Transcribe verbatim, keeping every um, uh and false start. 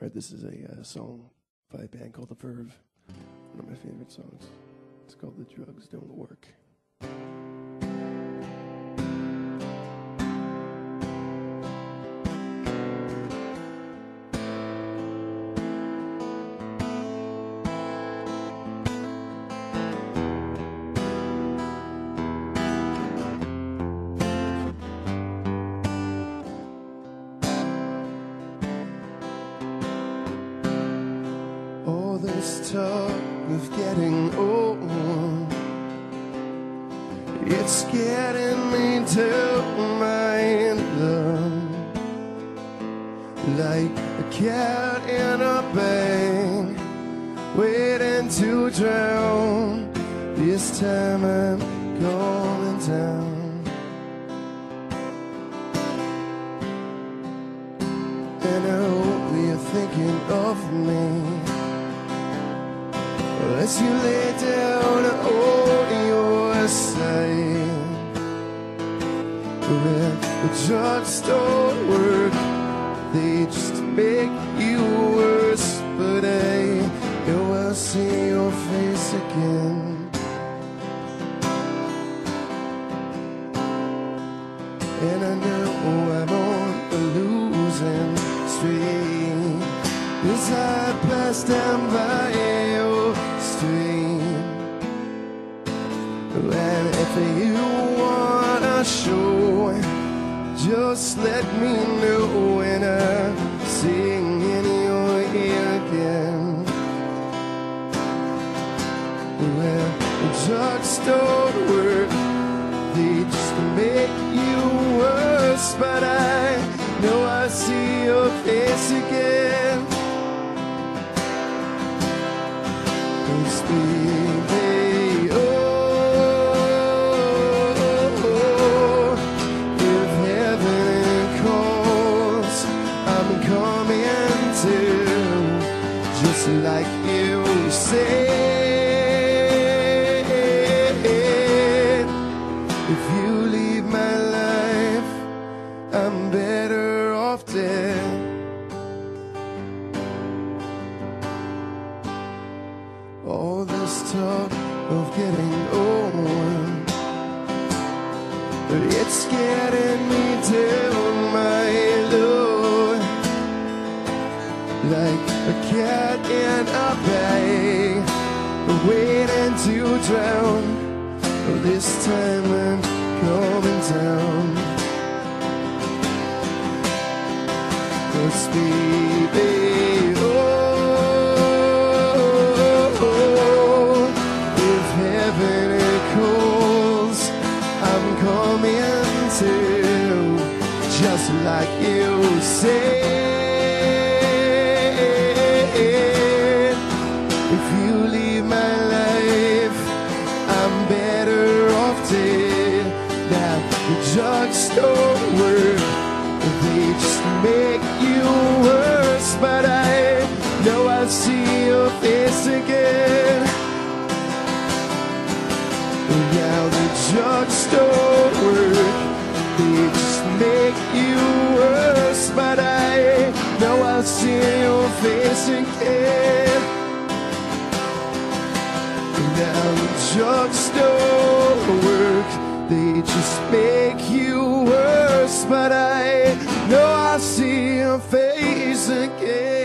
Right, this is a uh, song by a band called The Verve, one of my favorite songs. It's called The Drugs Don't Work. This talk of getting old, it's getting me to my end, like a cat in a bag, waiting to drown. This time I'm going down, and I hope you're thinking of me as you lay down on your side, where the drugs don't work, they just make you worse. But I know I'll see your face again, and I know I'm on the losing streak as I pass down by you. And if you wanna show, just let me know when I sing in your ear again. Well, the drugs don't work, they just make you worse. But I know I see your face again. It's like you said, if you leave my life, I'm better off dead. All this talk of getting old, it's getting me to my Lord, like a cat in a bag, waiting to drown. Well, this time I'm coming down. Let's be, baby, oh, oh, if heaven calls, I'm coming too, just like you say. Drugs don't work, they just make you worse. But I know I'll see your face again. Now the drugs don't work, they just make you worse. But I know I'll see your face again. Now the drugs don't work, they just make you worse. But I know I'll see your face again.